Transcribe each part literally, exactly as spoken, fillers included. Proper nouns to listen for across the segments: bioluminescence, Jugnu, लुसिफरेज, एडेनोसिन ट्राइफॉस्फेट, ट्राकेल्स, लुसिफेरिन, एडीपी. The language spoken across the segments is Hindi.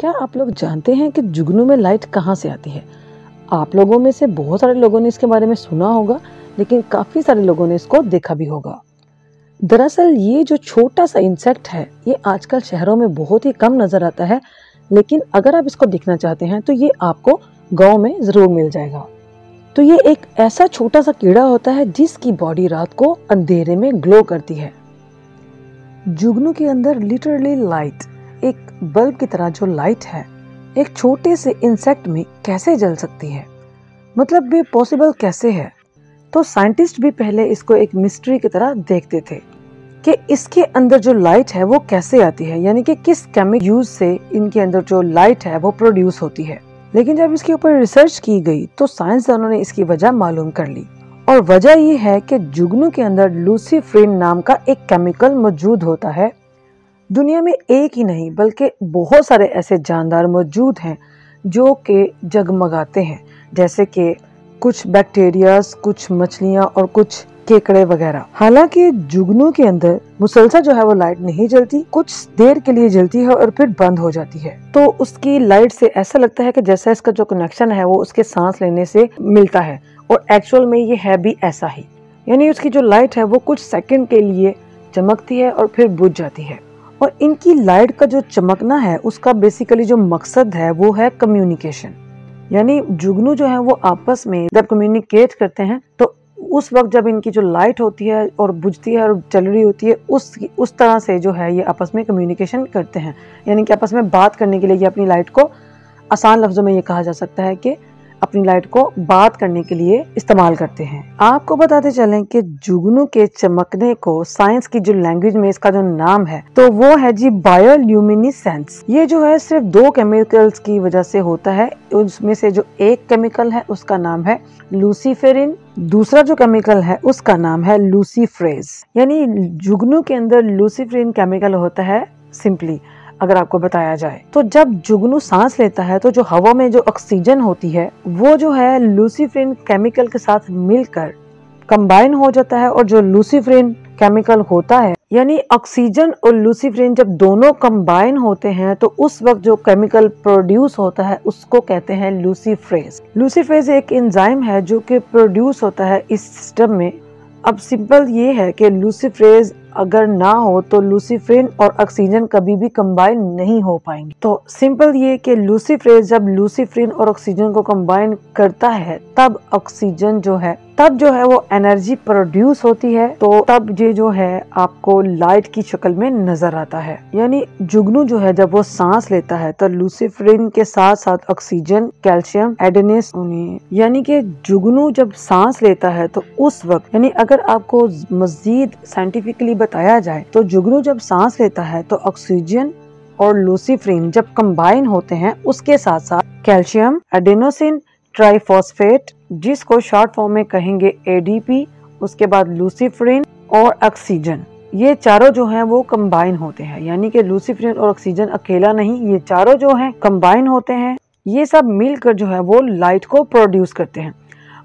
क्या आप लोग जानते हैं कि जुगनू में लाइट कहाँ से आती है? आप लोगों में से बहुत सारे लोगों ने इसके बारे में सुना होगा, लेकिन काफ़ी सारे लोगों ने इसको देखा भी होगा। दरअसल ये जो छोटा सा इंसेक्ट है ये आजकल शहरों में बहुत ही कम नज़र आता है, लेकिन अगर आप इसको देखना चाहते हैं तो ये आपको गाँव में ज़रूर मिल जाएगा। तो ये एक ऐसा छोटा सा कीड़ा होता है जिसकी बॉडी रात को अंधेरे में ग्लो करती है। जुगनू के अंदर लिटरली लाइट, एक बल्ब की तरह जो लाइट है, एक छोटे से इंसेक्ट में कैसे जल सकती है, मतलब ये पॉसिबल कैसे है? तो साइंटिस्ट भी पहले इसको एक मिस्ट्री की तरह देखते थे कि इसके अंदर जो लाइट है वो कैसे आती है, यानी कि किस केमिकल यूज से इनके अंदर जो लाइट है वो प्रोड्यूस होती है। लेकिन जब इसके ऊपर रिसर्च की गई तो साइंसदानों ने इसकी वजह मालूम कर ली, और वजह ये है कि जुगनू के अंदर लुसिफेरिन नाम का एक केमिकल मौजूद होता है। दुनिया में एक ही नहीं बल्कि बहुत सारे ऐसे जानदार मौजूद हैं जो के जगमगाते हैं, जैसे कि कुछ बैक्टीरियाज, कुछ मछलियाँ और कुछ केकड़े वगैरह। हालांकि जुगनू के अंदर मुसलसल जो है वो लाइट नहीं जलती, कुछ देर के लिए जलती है और फिर बंद हो जाती है। तो उसकी लाइट से ऐसा लगता है कि जैसा इसका जो कनेक्शन है वो उसके सांस लेने से मिलता है, और एक्चुअल में ये है भी ऐसा ही, यानी उसकी जो लाइट है वो कुछ सेकंड के लिए चमकती है और फिर बुझ जाती है। और इनकी लाइट का जो चमकना है उसका बेसिकली जो मकसद है वो है कम्युनिकेशन, यानी जुगनू जो है वो आपस में जब कम्युनिकेट करते हैं तो उस वक्त जब इनकी जो लाइट होती है और बुझती है और जल रही होती है, उस उस तरह से जो है ये आपस में कम्युनिकेशन करते हैं, यानी कि आपस में बात करने के लिए। ये अपनी लाइट को आसान लफ्ज़ों में ये कहा जा सकता है कि अपनी लाइट को बात करने के लिए इस्तेमाल करते हैं। आपको बताते चलें कि जुगनू के चमकने को साइंस की जो लैंग्वेज में इसका जो नाम है तो वो है जी बायोल्यूमिनेसेंस। ये जो है सिर्फ दो केमिकल्स की वजह से होता है, उसमें से जो एक केमिकल है उसका नाम है लुसिफेरिन, दूसरा जो केमिकल है उसका नाम है लुसिफरेज। यानी जुगनू के अंदर लुसिफेरिन केमिकल होता है। सिंपली अगर आपको बताया जाए तो जब जुगनू सांस लेता है तो जो हवा में जो ऑक्सीजन होती है वो जो है लुसिफेरिन केमिकल के साथ मिलकर कंबाइन हो जाता है, और जो लुसिफेरिन केमिकल होता है यानी ऑक्सीजन और लुसिफेरिन जब दोनों कंबाइन होते हैं तो उस वक्त जो केमिकल प्रोड्यूस होता है उसको कहते हैं लुसिफरेज। लुसिफरेज एक एंजाइम है जो कि प्रोड्यूस होता है इस सिस्टम में। अब सिंपल ये है कि लुसिफरेज अगर ना हो तो लुसिफेरिन और ऑक्सीजन कभी भी कंबाइन नहीं हो पाएंगे। तो सिंपल ये कि लुसिफरेज जब लुसिफेरिन और ऑक्सीजन को कंबाइन करता है तब ऑक्सीजन जो है तब जो है वो एनर्जी प्रोड्यूस होती है, तो तब ये जो है आपको लाइट की शक्ल में नजर आता है। यानी जुगनू जो है जब वो सांस लेता है तो लुसिफेरिन के साथ साथ ऑक्सीजन, कैल्शियम, एडेनिस, यानी कि जुगनू जब सांस लेता है तो उस वक्त, यानी अगर आपको मजीद साइंटिफिकली बताया जाए तो जुगनू जब सांस लेता है तो ऑक्सीजन और लुसिफेरिन जब कंबाइन होते हैं उसके साथ साथ कैल्शियम, एडेनोसिन ट्राइफॉस्फेट, जिसको शॉर्ट फॉर्म में कहेंगे एडीपी, उसके बाद लुसिफेरिन और ऑक्सीजन, ये चारों जो हैं वो कंबाइन होते हैं। यानी कि लुसिफेरिन और ऑक्सीजन अकेला नहीं, ये चारों जो हैं कंबाइन होते हैं, ये सब मिलकर जो है वो लाइट को प्रोड्यूस करते हैं।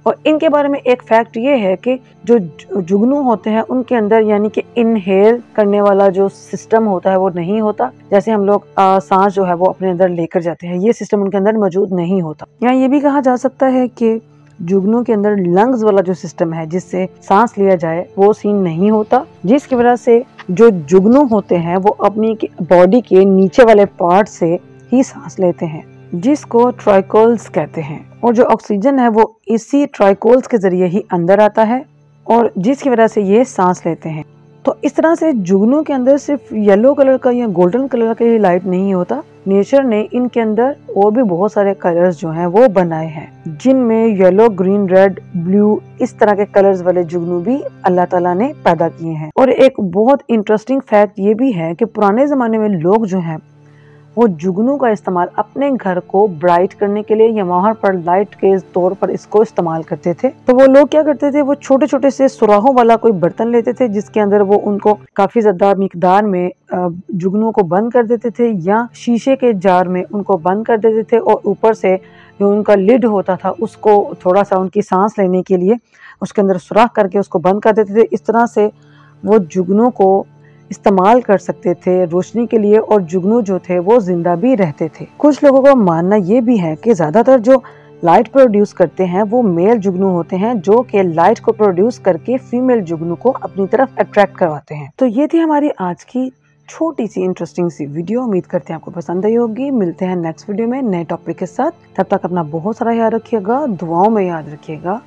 और इनके बारे में एक फैक्ट ये है कि जो जुगनू होते हैं उनके अंदर यानी कि इनहेल करने वाला जो सिस्टम होता है वो नहीं होता, जैसे हम लोग सांस जो है वो अपने अंदर लेकर जाते हैं, ये सिस्टम उनके अंदर मौजूद नहीं होता। या ये भी कहा जा सकता है कि जुगनू के अंदर लंग्स वाला जो सिस्टम है जिससे सांस लिया जाए वो सीन नहीं होता, जिसकी वजह से जो जुगनू होते हैं वो अपनी बॉडी के नीचे वाले पार्ट से ही सांस लेते हैं, जिसको ट्राकेल्स कहते हैं, और जो ऑक्सीजन है वो इसी ट्राकेल्स के जरिए ही अंदर आता है और जिसकी वजह से ये सांस लेते हैं। तो इस तरह से जुगनू के अंदर सिर्फ येलो कलर का या गोल्डन कलर का ये लाइट नहीं होता, नेचर ने इनके अंदर और भी बहुत सारे कलर्स जो हैं वो बनाए हैं, जिनमें येलो, ग्रीन, रेड, ब्लू, इस तरह के कलर्स वाले जुगनू भी अल्लाह ताला ने पैदा किए हैं। और एक बहुत इंटरेस्टिंग फैक्ट ये भी है कि पुराने जमाने में लोग जो हैं वो जुगनू का इस्तेमाल अपने घर को ब्राइट करने के लिए या वहाँ पर लाइट के तौर पर इसको इस्तेमाल करते थे। तो वो लोग क्या करते थे, वो छोटे छोटे से सुराहों वाला कोई बर्तन लेते थे जिसके अंदर वो उनको काफी ज्यादा मिकदार में जुगनू को बंद कर देते थे, या शीशे के जार में उनको बंद कर देते थे, और ऊपर से जो उनका लिड होता था उसको थोड़ा सा उनकी सांस लेने के लिए उसके अंदर सुराख करके उसको बंद कर देते थे। इस तरह से वो जुगनू को इस्तेमाल कर सकते थे रोशनी के लिए, और जुगनू जो थे वो जिंदा भी रहते थे। कुछ लोगों का मानना ये भी है कि ज्यादातर जो लाइट प्रोड्यूस करते हैं वो मेल जुगनू होते हैं, जो कि लाइट को प्रोड्यूस करके फीमेल जुगनू को अपनी तरफ अट्रैक्ट करवाते हैं। तो ये थी हमारी आज की छोटी सी इंटरेस्टिंग सी वीडियो। उम्मीद करते हैं आपको पसंद आई होगी। मिलते हैं नेक्स्ट वीडियो में नए टॉपिक के साथ। तब तक अपना बहुत सारा याद रखिएगा, दुआओं में याद रखिएगा।